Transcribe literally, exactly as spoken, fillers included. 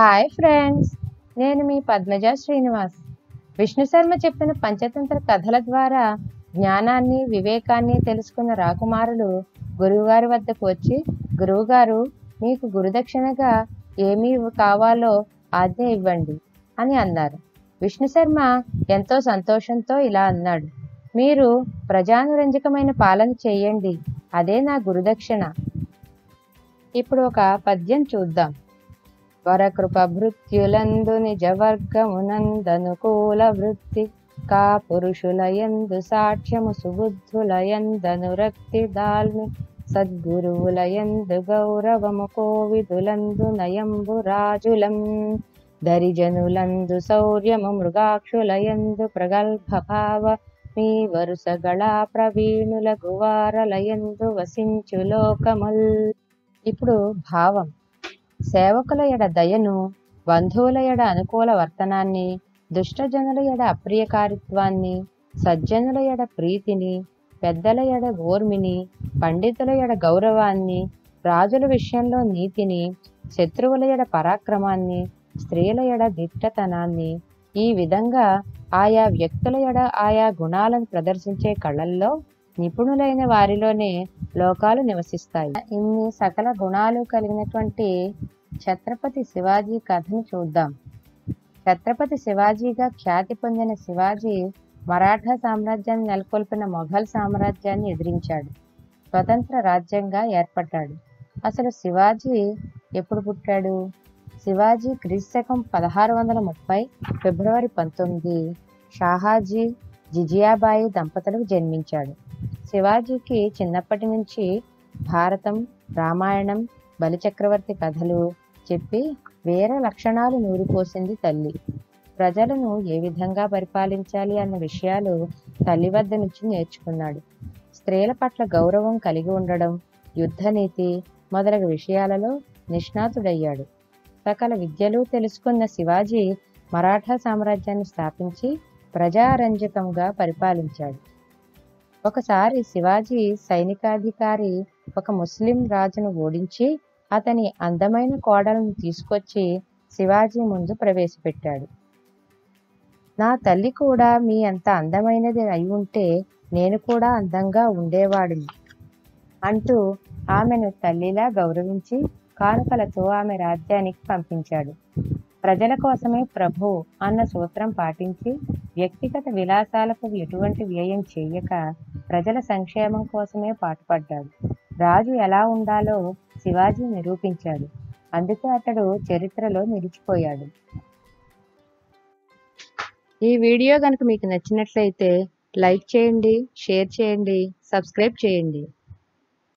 Hi friends, నేను మీ పద్మజ శ్రీనివాస్. విష్ణుశర్మ చెప్పిన పంచతంత్ర కథల ద్వారా జ్ఞానాన్ని వివేకాన్ని తెలుసుకున్న రాకుమారులు గురువుగారి వద్దకు వచ్చి, గురువుగారు మీకు గురుదక్షిణగా ఏమీ కావాలో ఆజ్ఞ ఇవ్వండి అని అన్నారు. విష్ణుశర్మ ఎంతో సంతోషంతో ఇలా అన్నాడు, మీరు ప్రజానురంజకమైన పాలన చేయండి, అదే నా గురుదక్షిణ. ఇప్పుడు ఒక పద్యం చూద్దాం. వరకృప భృత్యులందు నిజవర్గమునందనుకూల వృత్తి కా పురుషులయందు సాక్ష్యము సుబుద్ధులయందనురక్తి దాల్మి సద్గురువులయందు గౌరవము కోవిదులందు నయంబు రాజులం దరిజనులందు శౌర్యము మృగాక్షులయందు ప్రగల్భ భావ మీ వరుసగళ ప్రవీణుల గువారలయందు వసించు లోకముల్. ఇప్పుడు భావం. సేవకుల ఎడ దయను, బంధువుల ఎడ అనుకూల వర్తనాన్ని, దుష్టజనుల ఎడ అప్రియకారిత్వాన్ని, సజ్జనుల ఎడ ప్రీతిని, పెద్దల ఎడ ఓర్మిని, పండితుల ఎడ గౌరవాన్ని, రాజుల విషయంలో నీతిని, శత్రువుల ఎడ పరాక్రమాన్ని, స్త్రీల ఎడ దిట్టతనాన్ని, ఈ విధంగా ఆయా వ్యక్తుల ఎడ ఆయా గుణాలను ప్రదర్శించే కళల్లో నిపుణులైన వారిలోనే లోకాలు నివసిస్తాయి. ఇన్ని సకల గుణాలు కలిగినటువంటి ఛత్రపతి శివాజీ కథను చూద్దాం. ఛత్రపతి శివాజీగా ఖ్యాతి పొందిన శివాజీ మరాఠా సామ్రాజ్యాన్ని నెలకొల్పిన మొఘల్ సామ్రాజ్యాన్ని ఎదిరించాడు. స్వతంత్ర రాజ్యంగా ఏర్పడ్డాడు. అసలు శివాజీ ఎప్పుడు పుట్టాడు? శివాజీ క్రీస్తు శకం పదహారు వందల ముప్పై ఫిబ్రవరి పంతొమ్మిది షాహాజీ జిజియాబాయి దంపతులకు జన్మించాడు. శివాజీకి చిన్నప్పటి నుంచి భారతం, రామాయణం, బలిచక్రవర్తి కథలు చెప్పి వేరే లక్షణాలు నూరిపోసింది తల్లి. ప్రజలను ఏ విధంగా పరిపాలించాలి అన్న విషయాలు తల్లి వద్ద నుంచి నేర్చుకున్నాడు. స్త్రీల పట్ల గౌరవం కలిగి ఉండడం, యుద్ధనీతి మొదలగు విషయాలలో నిష్ణాతుడయ్యాడు. సకల విద్యలు తెలుసుకున్న శివాజీ మరాఠా సామ్రాజ్యాన్ని స్థాపించి ప్రజారంజకంగా పరిపాలించాడు. ఒకసారి శివాజీ సైనికాధికారి ఒక ముస్లిం రాజును ఓడించి అతని అందమైన కోడలను తీసుకొచ్చి శివాజీ ముందు ప్రవేశపెట్టాడు. నా తల్లి కూడా మీ అంత అందమైనది అయి ఉంటే నేను కూడా అందంగా ఉండేవాడిని అంటూ ఆమెను తల్లిలా గౌరవించి కానుకలతో ఆమె రాజ్యానికి పంపించాడు. ప్రజల కోసమే ప్రభు అన్న సూత్రం పాటించి వ్యక్తిగత విలాసాలకు ఎటువంటి వ్యయం చేయక ప్రజల సంక్షేమం కోసమే పాటుపడ్డాడు. రాజు ఎలా ఉండాలో శివాజీ నిరూపించాడు. అందుకే అతడు చరిత్రలో నిలిచిపోయాడు. ఈ వీడియో కనుక మీకు నచ్చినట్లయితే లైక్ చేయండి, షేర్ చేయండి, సబ్స్క్రైబ్ చేయండి.